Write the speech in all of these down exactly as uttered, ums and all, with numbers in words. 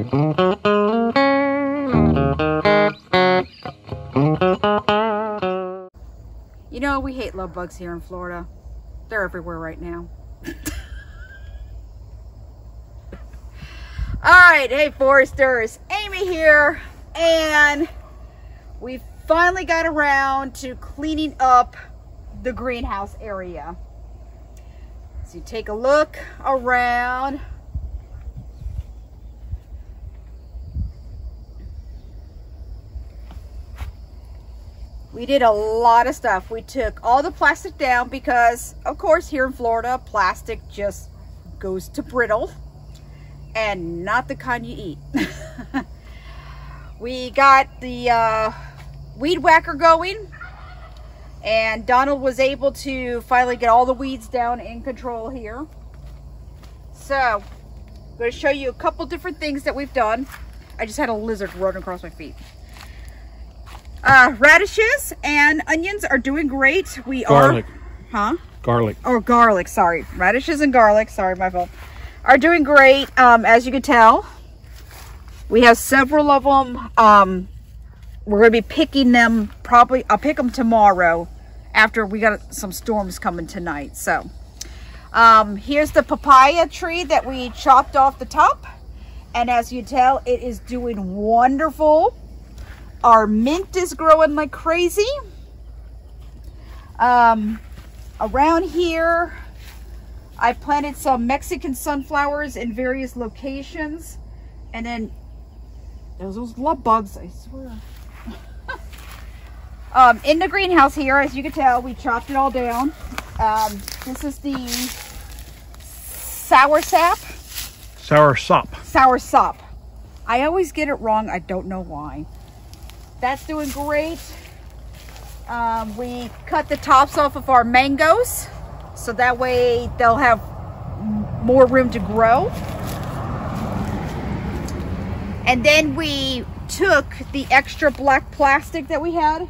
You know, we hate love bugs here in Florida. They're everywhere right now. All right, hey foresters, Amy here, and we finally got around to cleaning up the greenhouse area. So you take a look around. We did a lot of stuff. We took all the plastic down because, of course, here in Florida, plastic just goes to brittle and not the kind you eat. We got the uh, weed whacker going, and Donald was able to finally get all the weeds down in control here. So, I'm going to show you a couple different things that we've done. I just had a lizard run across my feet. Uh, radishes and onions are doing great. We garlic. are, huh? Garlic. Oh, garlic. Sorry, radishes and garlic. Sorry, my fault. Are doing great. Um, as you can tell, we have several of them. Um, we're going to be picking them. Probably, I'll pick them tomorrow. After we got some storms coming tonight. So, um, here's the papaya tree that we chopped off the top, and as you tell, it is doing wonderful. Our mint is growing like crazy. Um, around here, I planted some Mexican sunflowers in various locations. And then there's those love bugs, I swear. um, in the greenhouse here, as you can tell, we chopped it all down. Um, this is the sour sap. Sour sop. Sour sop. I always get it wrong. I don't know why. That's doing great. Um, we cut the tops off of our mangoes, so that way they'll have more room to grow. And then we took the extra black plastic that we had,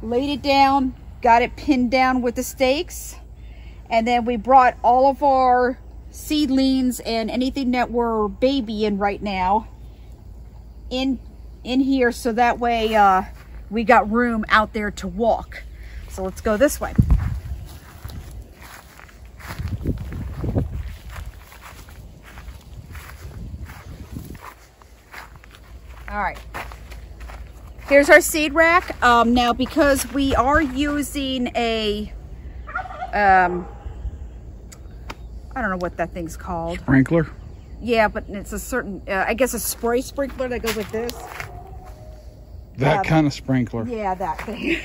laid it down, got it pinned down with the stakes. And then we brought all of our seedlings and anything that we're babying right now in in here, so that way uh, we got room out there to walk. So let's go this way. All right, here's our seed rack. Um, now, because we are using a, um, I don't know what that thing's called. Sprinkler? Yeah, but it's a certain, uh, I guess a spray sprinkler that goes like this. That um, kind of sprinkler. Yeah, that thing.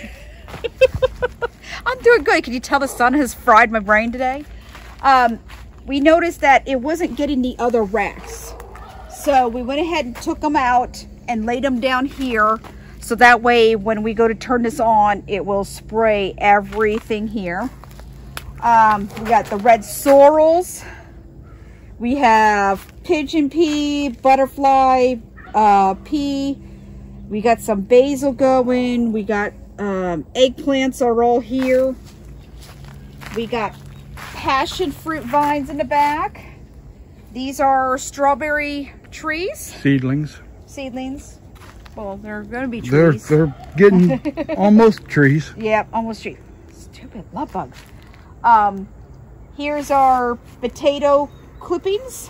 I'm doing good. Can you tell the sun has fried my brain today? Um, we noticed that it wasn't getting the other racks. So we went ahead and took them out and laid them down here. So that way when we go to turn this on, it will spray everything here. Um, we got the red sorrels. We have pigeon pea, butterfly uh, pea. We got some basil going. We got um, eggplants are all here. We got passion fruit vines in the back. These are strawberry trees. Seedlings. Seedlings. Well, they're going to be trees. They're, they're getting almost trees. Yep, almost trees. Stupid love bugs. Um, here's our potato clippings.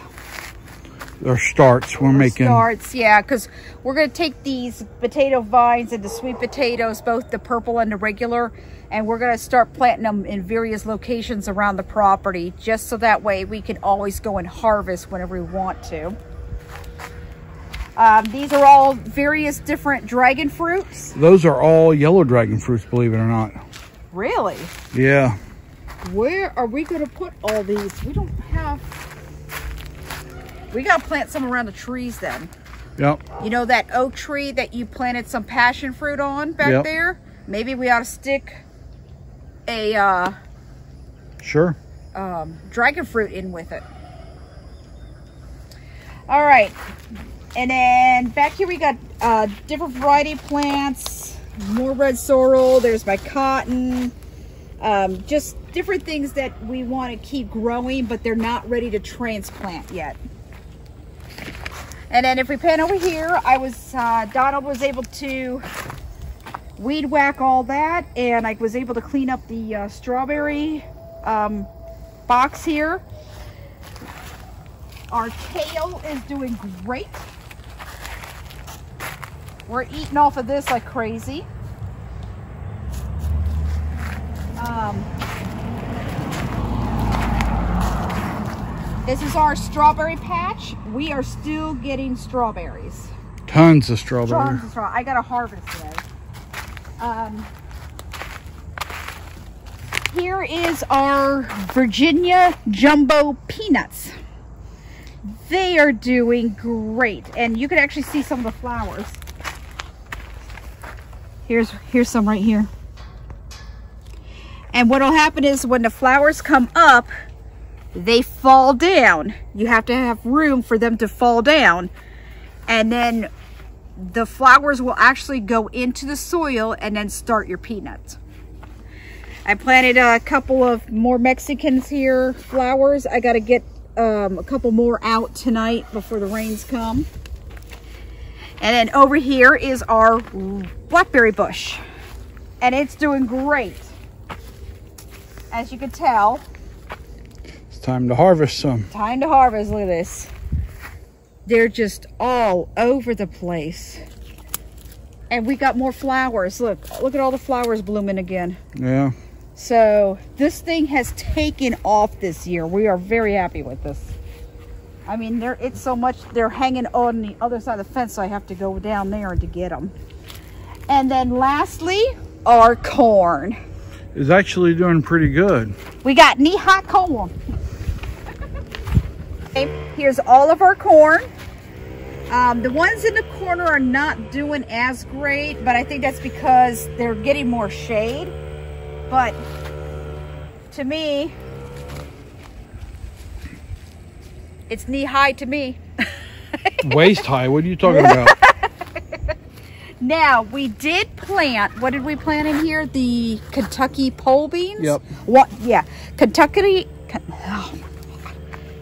Or starts we're making. Starts, yeah, because we're going to take these potato vines and the sweet potatoes, both the purple and the regular, and we're going to start planting them in various locations around the property, just so that way we can always go and harvest whenever we want to. Um, these are all various different dragon fruits. Those are all yellow dragon fruits, believe it or not. Really? Yeah. Where are we going to put all these? We don't have... We got to plant some around the trees then. Yep. You know that oak tree that you planted some passion fruit on back yep. there? Maybe we ought to stick a uh, sure. um, dragon fruit in with it. All right. And then back here we got uh, different variety plants. More red sorrel. There's my cotton. Um, just different things that we want to keep growing, but they're not ready to transplant yet. And then if we pan over here, I was, uh, Donald was able to weed whack all that, and I was able to clean up the uh, strawberry um, box here. Our kale is doing great. We're eating off of this like crazy. Um, this is our strawberry patch. We are still getting strawberries. Tons of strawberries. Tons of strawberries. I got a harvest today. Um, here is our Virginia Jumbo Peanuts. They are doing great. And you can actually see some of the flowers. Here's, here's some right here. And what'll happen is when the flowers come up, they fall down. You have to have room for them to fall down. And then the flowers will actually go into the soil and then start your peanuts. I planted a couple of more Mexicans here, flowers. I gotta get um, a couple more out tonight before the rains come. And then over here is our blackberry bush. And it's doing great. As you can tell, it's time to harvest some. Time to harvest. Look at this. They're just all over the place. And we got more flowers. Look, look at all the flowers blooming again. Yeah. So this thing has taken off this year. We are very happy with this. I mean, they're, it's so much, they're hanging on the other side of the fence, so I have to go down there to get them. And then lastly, our corn. Is actually doing pretty good. We got knee-high corn. Here's all of our corn. Um, the ones in the corner are not doing as great, but I think that's because they're getting more shade. But to me, it's knee-high to me. Waist-high, what are you talking about? Now, we did plant, what did we plant in here? The Kentucky pole beans? Yep. What? Yeah. Kentucky... Oh.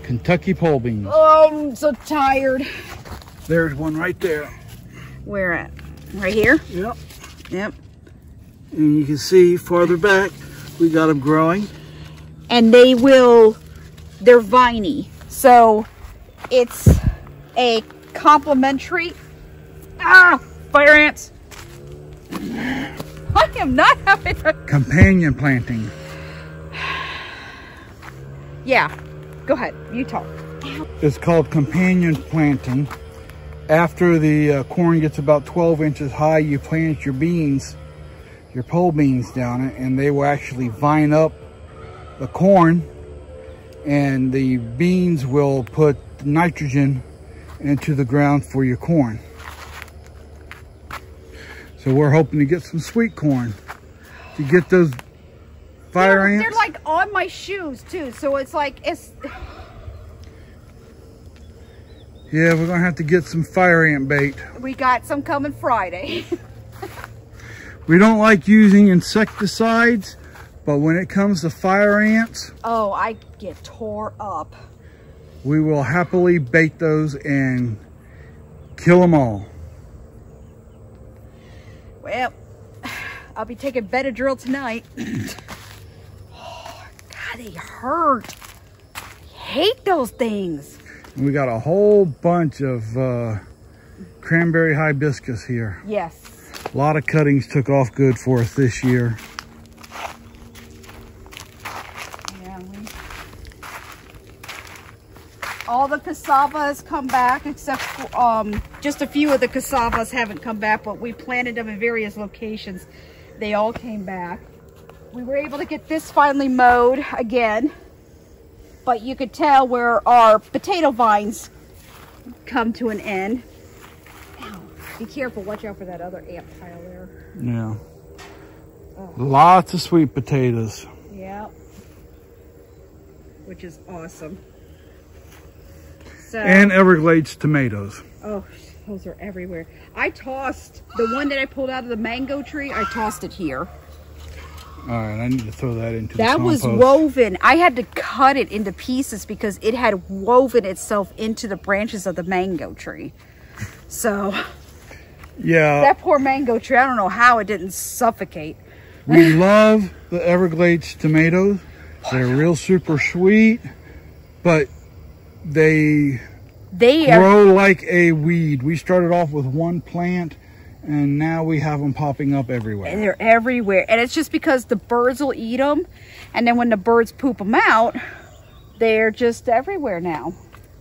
Kentucky pole beans. Oh, I'm so tired. There's one right there. Where at? Right here? Yep. Yep. And you can see farther back, we got them growing. And they will... They're viney. So, it's a complimentary... Ah! Fire ants. I am not having a... Companion planting. Yeah. Go ahead. You talk. It's called companion planting. After the uh, corn gets about twelve inches high, you plant your beans, your pole beans down it, and they will actually vine up the corn, and the beans will put nitrogen into the ground for your corn. So we're hoping to get some sweet corn to get those fire they're, ants. They're like on my shoes too, so it's like it's. Yeah, we're gonna have to get some fire ant bait. We got some coming Friday. We don't like using insecticides, but when it comes to fire ants, oh, I get tore up. We will happily bait those and kill them all. Well, I'll be taking Benadryl tonight. Oh, God, they hurt. I hate those things. We got a whole bunch of uh, cranberry hibiscus here. Yes. A lot of cuttings took off good for us this year. Yeah, we... All the cassavas come back except for... Um, Just a few of the cassavas haven't come back, but we planted them in various locations. They all came back. We were able to get this finally mowed again, but you could tell where our potato vines come to an end. Ow, be careful, watch out for that other ant pile there. Yeah. Oh. Lots of sweet potatoes. Yeah. Which is awesome. So, and Everglades tomatoes. Oh, those are everywhere. I tossed the one that I pulled out of the mango tree. I tossed it here. All right, I need to throw that into the compost. That was woven. I had to cut it into pieces because it had woven itself into the branches of the mango tree. So, yeah, that poor mango tree. I don't know how it didn't suffocate. We love the Everglades tomatoes. They're real super sweet, but they they grow are... like a weed. We started off with one plant, and now we have them popping up everywhere. And they're everywhere. And it's just because the birds will eat them. And then when the birds poop them out, they're just everywhere now.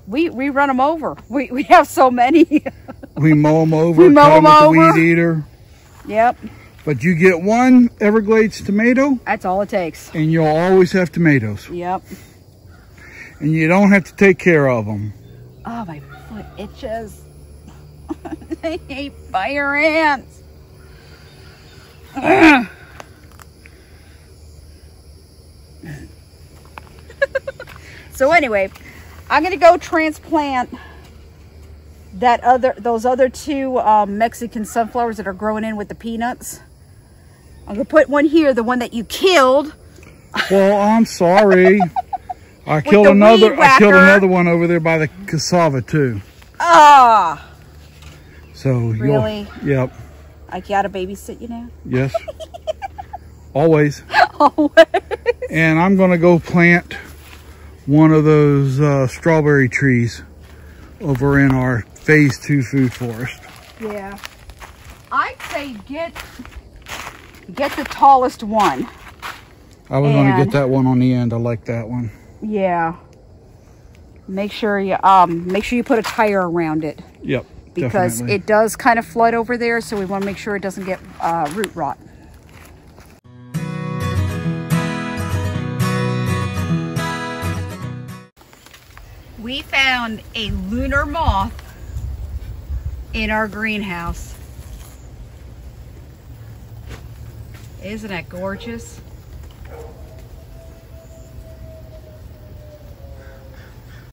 We we run them over. We, we have so many. We mow them over. We mow them over. With the weed eater. Yep. But you get one Everglades tomato. That's all it takes. And you'll always have tomatoes. Yep. And you don't have to take care of them. Oh, my foot itches. They hate fire ants. Ugh. So anyway, I'm gonna go transplant that other those other two um, Mexican sunflowers that are growing in with the peanuts. I'm gonna put one here, the one that you killed. Well, I'm sorry. I killed another. I killed another one over there by the cassava too. Ah. So really? Yep. I gotta babysit you now? Yes. Always. Always. And I'm gonna go plant one of those uh, strawberry trees over in our Phase Two Food Forest. Yeah. I'd say get get the tallest one. I was and gonna get that one on the end. I like that one. Yeah. Make sure you um make sure you put a tire around it. Yep. Because definitely. It does kind of flood over there, so we want to make sure it doesn't get uh, root rot. We found a lunar moth in our greenhouse. Isn't that gorgeous?